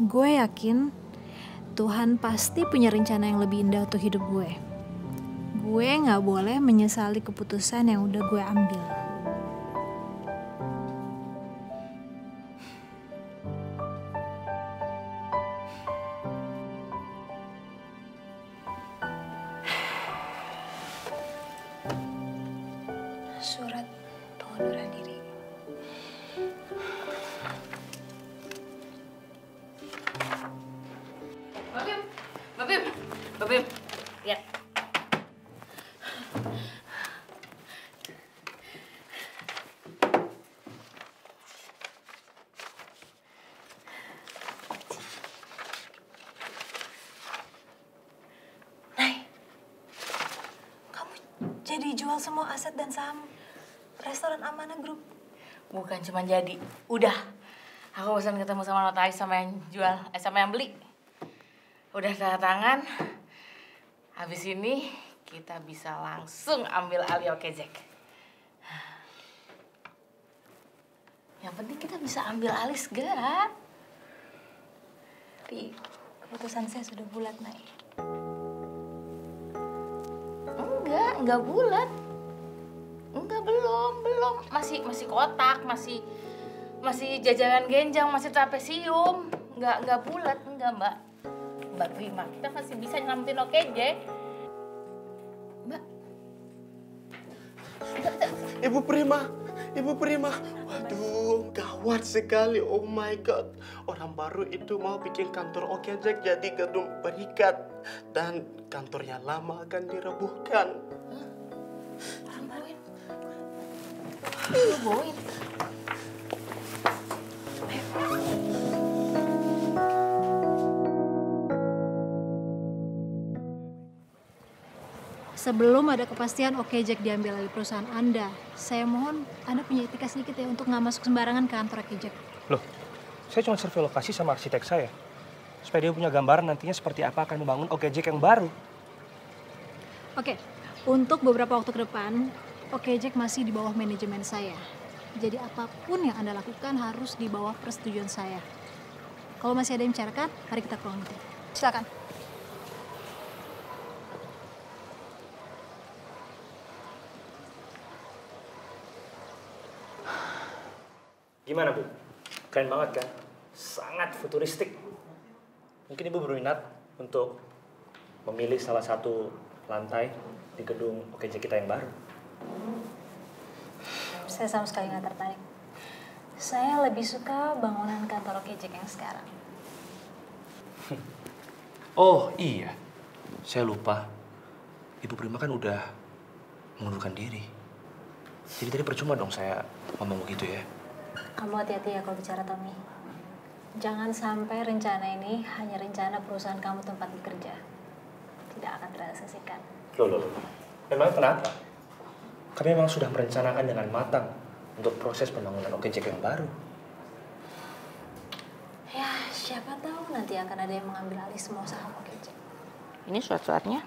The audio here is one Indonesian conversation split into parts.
Gue yakin Tuhan pasti punya rencana yang lebih indah untuk hidup gue. Gue gak boleh menyesali keputusan yang udah gue ambil. Surat pengunduran diri. Mbak Bim, lihat. Nay, kamu jadi jual semua aset dan saham Restoran Amanah Group? Bukan cuma jadi, udah. Aku bosan ketemu sama notaris sama yang jual, sama yang beli. Udah tanda tangan, habis ini kita bisa langsung ambil alih OKJEK. Yang penting kita bisa ambil alih segera. Tapi keputusan saya sudah bulat, Nay. Enggak bulat. Belum. Masih kotak, masih jajanan genjang, masih trapesium. Enggak bulat, Mbak. Mba Prima, kita masih bisa nyelamatin OKJEK. Mbak. Ibu Prima. Waduh, gawat sekali. Oh my God. Orang baru itu mau bikin kantor OKJEK jadi gedung berikat. Dan kantornya lama akan dirobohkan. Orang baru ini. Dirobohin. Sebelum ada kepastian OKJEK diambil alih perusahaan Anda, saya mohon Anda punya etika sedikit ya untuk nggak masuk sembarangan ke kantor OKJEK. Loh, saya cuma survei lokasi sama arsitek saya. Supaya dia punya gambaran nantinya seperti apa akan membangun OKJEK yang baru. Oke, untuk beberapa waktu ke depan, OKJEK masih di bawah manajemen saya. Jadi apapun yang Anda lakukan harus di bawah persetujuan saya. Kalau masih ada yang bicarakan, mari kita keluar nanti. Silakan. Gimana, Bu? Keren banget, kan? Sangat futuristik. Mungkin Ibu berminat untuk memilih salah satu lantai di gedung OKJEK kita yang baru. Saya sama sekali nggak tertarik. Saya lebih suka bangunan kantor OKJEK yang sekarang. Oh, iya. Saya lupa. Ibu Prima kan udah mengundurkan diri. Jadi tadi percuma dong saya ngomong begitu ya. Kamu hati-hati ya kalau bicara, Tommy. Jangan sampai rencana ini hanya rencana perusahaan kamu tempat bekerja. Tidak akan terrealisasikan. Loh. Memang kenapa? Kami memang sudah merencanakan dengan matang untuk proses pembangunan OKJEK yang baru. Ya, siapa tahu nanti akan ada yang mengambil alih semua saham OKJEK. Ini surat-suratnya.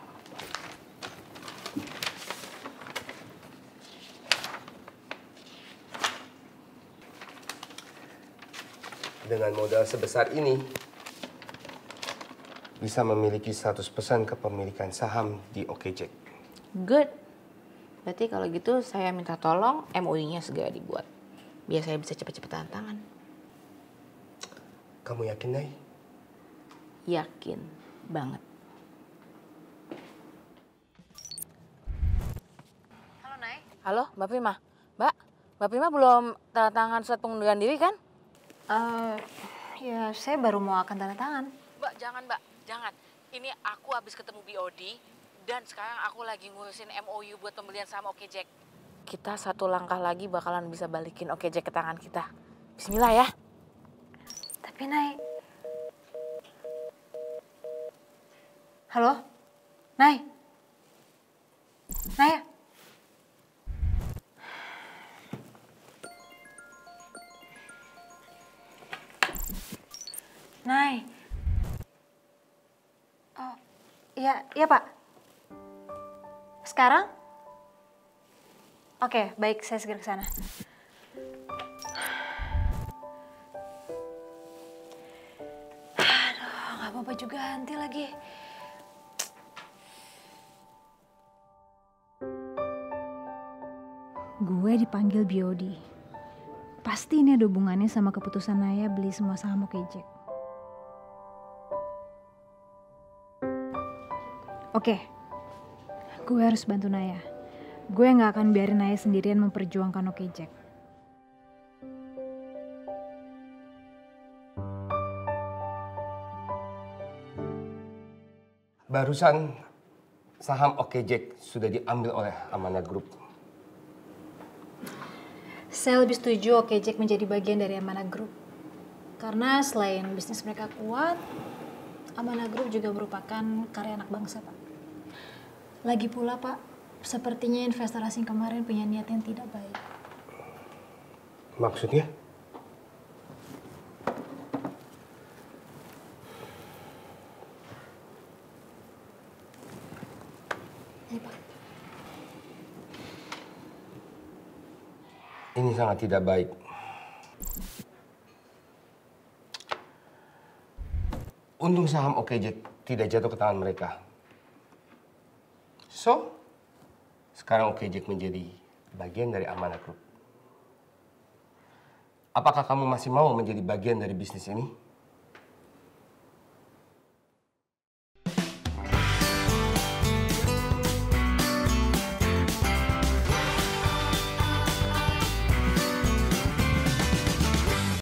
Dengan modal sebesar ini, bisa memiliki 100% kepemilikan saham di OKJEK. Good. Berarti kalau gitu saya minta tolong MOU-nya segera dibuat. Biar saya bisa cepat-cepat tangan. Kamu yakin, Nay? Yakin banget. Halo, Nay. Halo, Mba Prima. Mba Prima belum tanda tangan surat pengunduran diri, kan? Ya saya baru mau akan tanda tangan. Mbak, jangan. Ini aku habis ketemu BOD dan sekarang aku lagi ngurusin MOU buat pembelian saham OKJEK. Kita satu langkah lagi bakalan bisa balikin OKJEK ke tangan kita. Bismillah ya. Tapi Nay. Halo? Nay? Nay? Nay. Oh, iya Pak. Sekarang? Oke, baik, saya segera ke sana. pakai baju ganti lagi. Gue dipanggil BOD. Pasti ini ada hubungannya sama keputusan Naya beli semua saham OKJEK. Oke, gue harus bantu Naya. Gue gak akan biarin Naya sendirian memperjuangkan OKJEK. Barusan saham OKJEK sudah diambil oleh Amanah Group. Saya lebih setuju OKJEK menjadi bagian dari Amanah Group. Karena selain bisnis mereka kuat, Amanah Group juga merupakan karya anak bangsa, Pak. Lagi pula, Pak, sepertinya investor asing kemarin punya niat yang tidak baik. Maksudnya? Ini, Pak. Ini sangat tidak baik. Untung saham OKJEK tidak jatuh ke tangan mereka. So, sekarang OKJEK menjadi bagian dari Amanah Group. Apakah kamu masih mau menjadi bagian dari bisnis ini?